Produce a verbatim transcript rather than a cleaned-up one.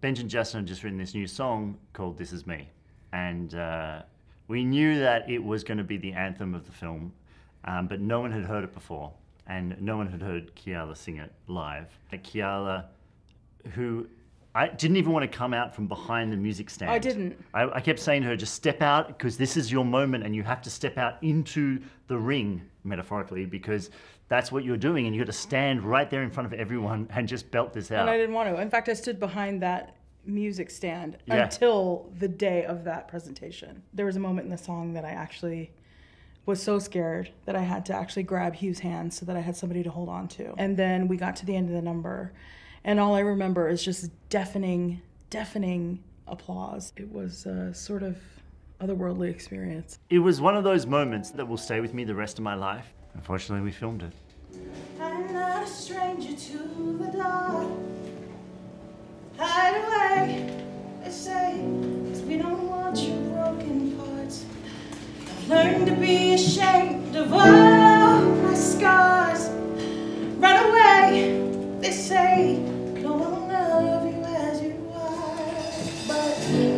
Benj and Justin have just written this new song called This Is Me. And uh, we knew that it was going to be the anthem of the film, um, but no one had heard it before. And no one had heard Keala sing it live. And Keala, who I didn't even want to come out from behind the music stand. I didn't. I, I kept saying to her, just step out, because this is your moment and you have to step out into the ring, metaphorically, because that's what you're doing, and you got to stand right there in front of everyone and just belt this out. And I didn't want to. In fact, I stood behind that music stand yeah. until the day of that presentation. There was a moment in the song that I actually was so scared that I had to actually grab Hugh's hand so that I had somebody to hold on to. And then we got to the end of the number, and all I remember is just deafening, deafening applause. It was uh, sort of otherworldly experience. It was one of those moments that will stay with me the rest of my life. Unfortunately, we filmed it. I'm not a stranger to the dark. Hide away, they say, cause we don't want your broken parts. I've learned to be ashamed of all my scars. Run away, they say, no one will love you as you are. But ooh.